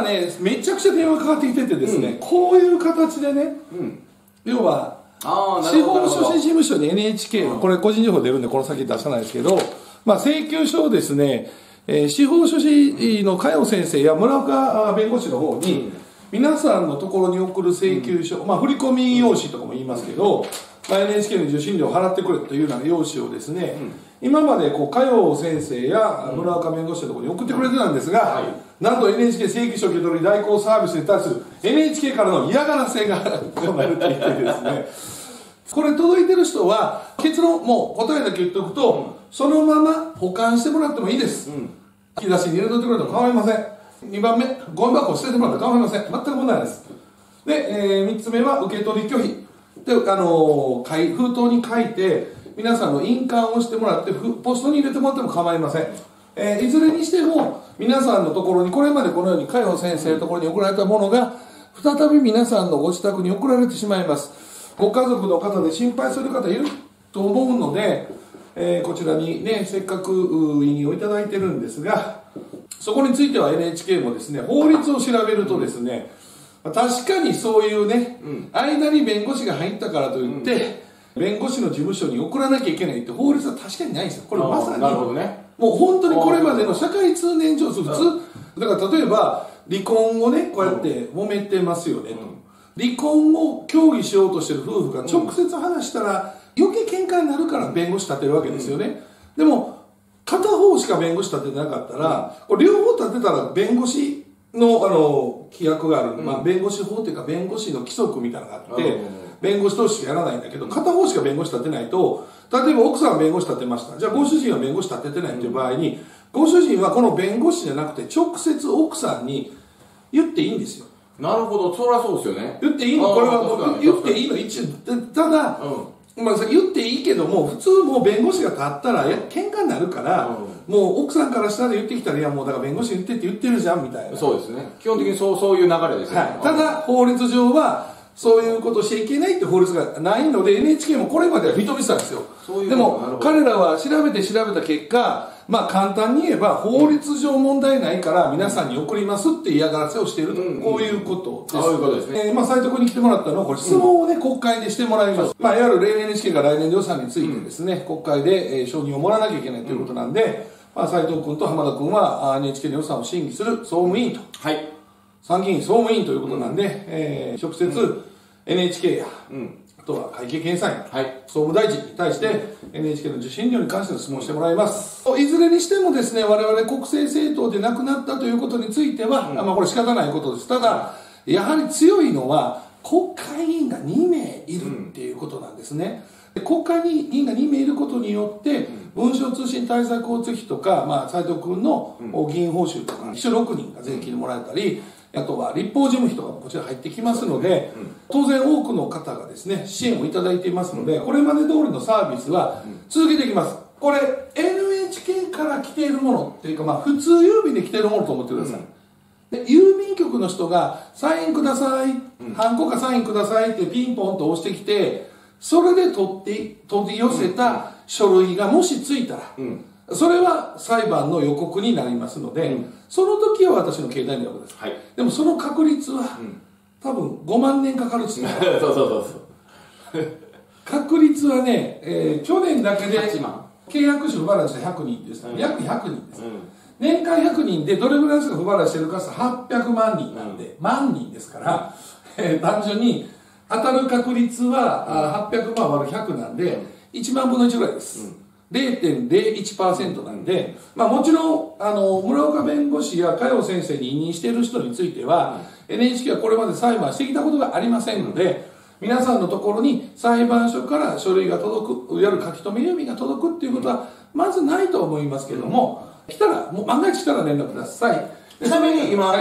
今ね、めちゃくちゃ電話かかってきててですね、こういう形でね、要は地方書士事務所に NHK の、これ個人情報出るんでこの先出さないですけど、まあ請求書をですね、司法書士の加代先生や村岡弁護士の方に皆さんのところに送る請求書、まあ振込用紙とかも言いますけど、NHK の受信料を払ってくれというような用紙をですね、今まで加代先生や村岡弁護士のところに送ってくれてたんですが、なんと NHK 請求書受け取り代行サービスに対する NHK からの嫌がらせが行われていてですね、これ届いてる人は結論もう答えだけ言っておくと、そのまま保管してもらってもいいです。引き出しに入れといてくれても構いません。2番目、ゴミ箱を捨ててもらっても構いません。全く問題ないです。で、3つ目は受け取り拒否で、封筒に書いて皆さんの印鑑をしてもらってポストに入れてもらっても構いません。いずれにしても皆さんのところにこれまでこのように加代先生のところに送られたものが再び皆さんのご自宅に送られてしまいます。ご家族の方で心配する方いると思うので、こちらにね、せっかく委任をいただいてるんですが、そこについては NHK もですね、法律を調べるとですね、確かにそういうね、間に弁護士が入ったからといって、弁護士の事務所に送らなきゃいけないって法律は確かにないんですよ。これまさに、もう本当にこれまでの社会通念上、普通、だから例えば離婚をね、こうやって揉めてますよねと、離婚を協議しようとしてる夫婦が直接話したら、余計喧嘩になるから弁護士立てるわけですよね。でも片方しか弁護士立てなかったら、これ両方立てたら弁護士の規約がある、まあ弁護士法というか弁護士の規則みたいなのがあって、弁護士同士しかやらないんだけど、片方しか弁護士立てないと、例えば奥さんは弁護士立てました、じゃあご主人は弁護士立ててないという場合に、ご主人はこの弁護士じゃなくて直接奥さんに言っていいんですよ。なるほど、そりゃそうですよね。言っていいの、これは言っていいの一応。ただまあ言っていいけども、普通もう弁護士が立ったら喧嘩になるから、もう奥さんからしたら言ってきたら、いやもうだから弁護士言ってって言ってるじゃんみたいな。そうですね。基本的にそういう流れですね。はい。ただ法律上はそういうことをしちゃいけないって法律がないので、NHK もこれまでは認めてたんですよ。でも彼らは調べた結果、まあ簡単に言えば法律上問題ないから皆さんに送りますって嫌がらせをしていると、こういうことです。そういうことですね。斉藤君に来てもらったのは、これ質問をね、国会でしてもらいます。まあいわゆる NHK が来年度予算についてですね、国会で承認をもらわなきゃいけないということなんで、まあ斉藤君と浜田君は NHK の予算を審議する総務委員と、参議院総務委員ということなんで、直接 NHK や、あとは会計検査院、総務大臣に対して NHK の受信料に関しての質問をしてもらいます。いずれにしてもですね、我々国政政党でなくなったということについては、まあこれ仕方ないことです。ただやはり強いのは国会議員が2名いるっていうことなんですね。国会議員が2名いることによって、文書通信対策交通費とか、まあ斉藤君の議員報酬とか秘書6人が税金でもらえたり、あとは立法事務費とかもこちら入ってきますので、当然多くの方がですね、支援をいただいていますので、これまで通りのサービスは続けていきます。これ、NHK から来ているものっていうか、まあ普通郵便で来ているものと思ってください。で、郵便局の人が、サインください、ハンコかサインくださいってピンポンと押してきて、それで取り寄せた書類がもしついたら、それは裁判の予告になりますので、その時は私の携帯のわけです。でもその確率は、多分5万年かかるって言ってた。そう。確率はね、去年だけで契約書不払いして100人です。約100人です。年間100人でどれぐらいしか不払いしてるかって800万人なんで、万人ですから、単純に当たる確率は800万割る100なんで、1万分の1ぐらいです。0.01% なんで、まあもちろん、村岡弁護士や加代先生に委任している人については、NHK はこれまで裁判してきたことがありませんので、皆さんのところに裁判所から書類が届く、いわゆる書き留め郵便が届くっていうことは、まずないと思いますけども、来たら、もう万が一来たら連絡ください。ちなみに今、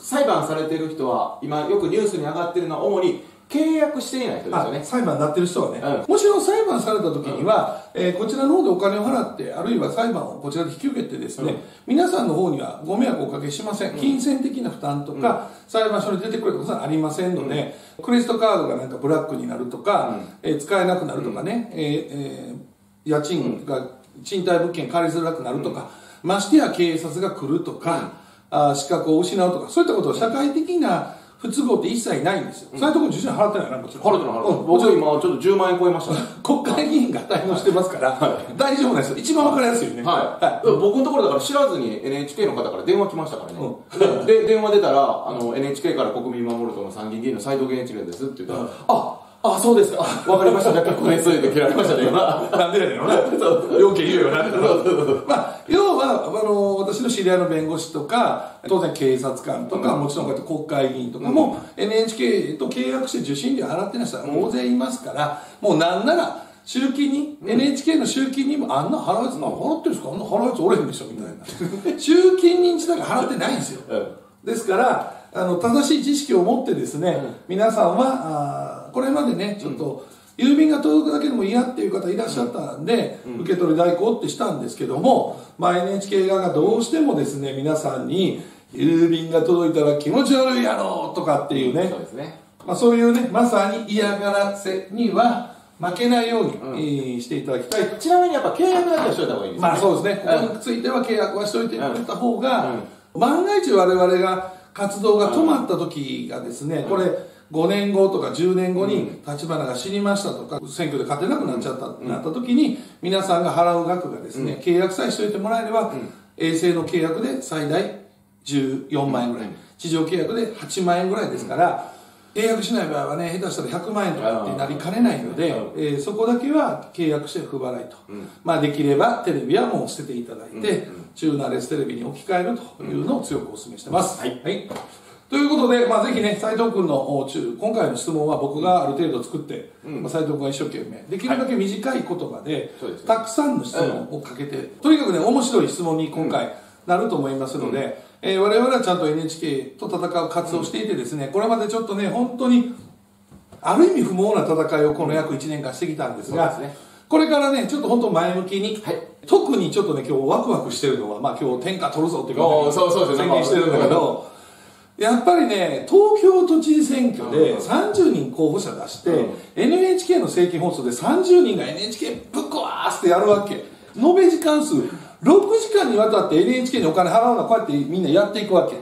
裁判されている人は、今よくニュースに上がっているのは主に、契約していない人ですよね。裁判になってる人はね。もちろん裁判された時には、こちらの方でお金を払って、あるいは裁判をこちらで引き受けてですね、皆さんの方にはご迷惑をおかけしません。金銭的な負担とか、裁判所に出てくることはありませんので、クレジットカードがなんかブラックになるとか、使えなくなるとかね、家賃が賃貸物件借りづらくなるとか、ましてや警察が来るとか、資格を失うとか、そういったことは社会的な不都合って一切ないんですよ。そういうところ、受信払ってないな、もちろん。払ってない、払ってない。僕、今、ちょっと10万円超えましたね。国会議員が滞納してますから、大丈夫なんですよ。一番わかりやすいよね。はい。僕のところだから知らずに NHK の方から電話来ましたからね。で、電話出たら、NHK から国民守る党の参議院議員の斉藤源一郎ですって言ったら、あ、そうですか。わかりました。若干これについて切られましたね、今。なんでやねんのね。要件言うよな。まあ、要は、私の知り合いの弁護士とか、当然警察官とか、もちろんこうやって国会議員とかも、NHK と契約して受信料払ってない人は大勢いますから、もうなんなら、集金に、NHK の集金にも、あんな払うやつ、払ってるんですか？あんな払うやつおれへんでしょみたいな。集金人自体が払ってないんですよ。ですから、正しい知識を持ってですね、皆さんは、これまでね、ちょっと郵便が届くだけでも嫌っていう方いらっしゃったんで、受け取り代行ってしたんですけども、NHK 側がどうしてもですね、皆さんに郵便が届いたら気持ち悪いやろとかっていうね、そういうね、まさに嫌がらせには負けないようにしていただきたい。ちなみにやっぱ契約だけはしといた方がいいですね。まあそうですね、ここについては契約はしといていただいた方が、万が一我々が活動が止まった時がですね、これ5年後とか10年後に立花が死にましたとか、選挙で勝てなくなっちゃったってなった時に、皆さんが払う額がですね、契約さえしといてもらえれば、衛星の契約で最大14万円ぐらい、地上契約で8万円ぐらいですから、契約しない場合はね、下手したら100万円とかってなりかねないので、そこだけは契約して不払いと。まあできればテレビはもう捨てていただいて、チューナーレステレビに置き換えるというのを強くお勧めしてます。はい。ということで、ぜひね、斉藤君の今回の質問は僕がある程度作って、斉藤君が一生懸命、できるだけ短い言葉で、たくさんの質問をかけて、とにかくね、面白い質問に今回なると思いますので、我々はちゃんと NHK と戦う活動をしていてですね、これまでちょっとね、本当に、ある意味不毛な戦いをこの約1年間してきたんですが、これからね、ちょっと本当前向きに、特にちょっとね、今日ワクワクしてるのは、今日天下取るぞって宣言してるんだけど、やっぱりね、東京都知事選挙で30人候補者出して、NHK の正規放送で30人が NHK ぶっ壊すってやるわけ。延べ時間数、6時間にわたって NHK にお金払うのはこうやってみんなやっていくわけ。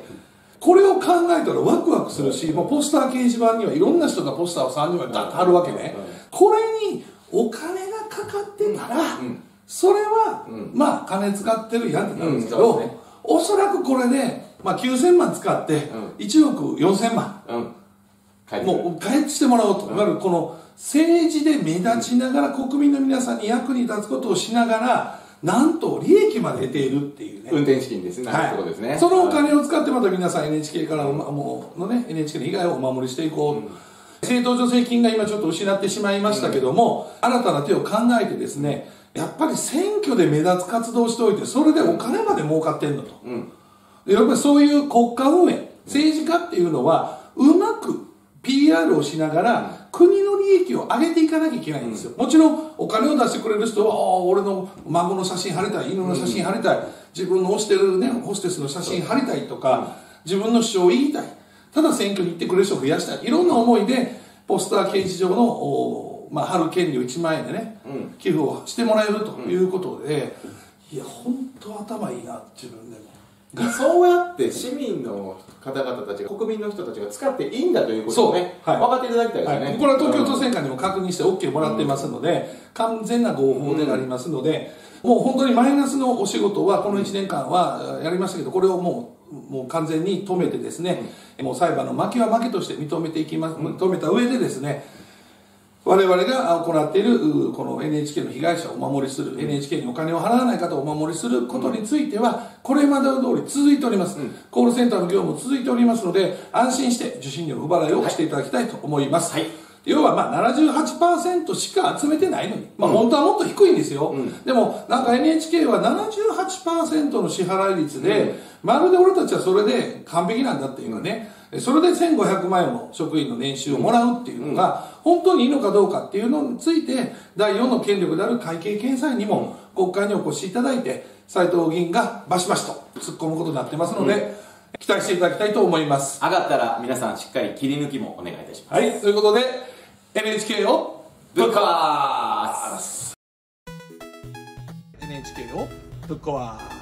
これを考えたらワクワクするし、もうポスター掲示板にはいろんな人がポスターを30枚ダッと貼るわけね。これにお金がかかってたら、それは、金使ってるやんってなるんですけど、おそらくこれで、9000万使って1億4000万もう返してもらおうと、いわゆるこの政治で目立ちながら国民の皆さんに役に立つことをしながら、なんと利益まで得ているっていうね、運転資金ですね、そのお金を使ってまた皆さん NHK からものね、 NHK の以外をお守りしていこう。政党助成金が今ちょっと失ってしまいましたけども、新たな手を考えてですね、やっぱり選挙で目立つ活動をしておいて、それでお金まで儲かってんのと。やっぱりそういう国家運営、政治家っていうのは、うまく PR をしながら、国の利益を上げていかなきゃいけないんですよ。もちろん、お金を出してくれる人は、俺の孫の写真貼りたい、犬の写真貼りたい、自分の推してるね、ホステスの写真貼りたいとか、自分の主張を言いたい、ただ選挙に行ってくれる人を増やしたい、いろんな思いで、ポスター掲示上の、貼る権利を1万円でね、寄付をしてもらえるということで、いや、本当頭いいな、自分でも。そうやって市民の方々たちが、国民の人たちが使っていいんだということをね、分かっていただきたいですね。これは東京都選管にも確認して OK もらってますので、完全な合法でなりますので、もう本当にマイナスのお仕事はこの1年間はやりましたけど、これをもう完全に止めてですね、もう裁判の負けは負けとして認めていきます、認めた上でですね、我々が行っているこの NHK の被害者をお守りする、NHK にお金を払わない方をお守りすることについては、これまでの通り続いております、コールセンターの業務も続いておりますので、安心して受信料の不払いをしていただきたいと思います。要は78% しか集めてないのに、本当はもっと低いんですよ、でもなんか NHK は 78% の支払い率で、まるで俺たちはそれで完璧なんだっていうのはね、それで1500万円の職員の年収をもらうっていうのが、本当にいいのかどうかっていうのについて、第4の権力である会計検査院にも国会にお越しいただいて、斉藤議員がバシバシと突っ込むことになってますので、期待していただきたいと思います。上がったら皆さんしっかり切り抜きもお願いいたします。はい、ということで、NHK をぶっ壊す。NHK をぶっ壊す。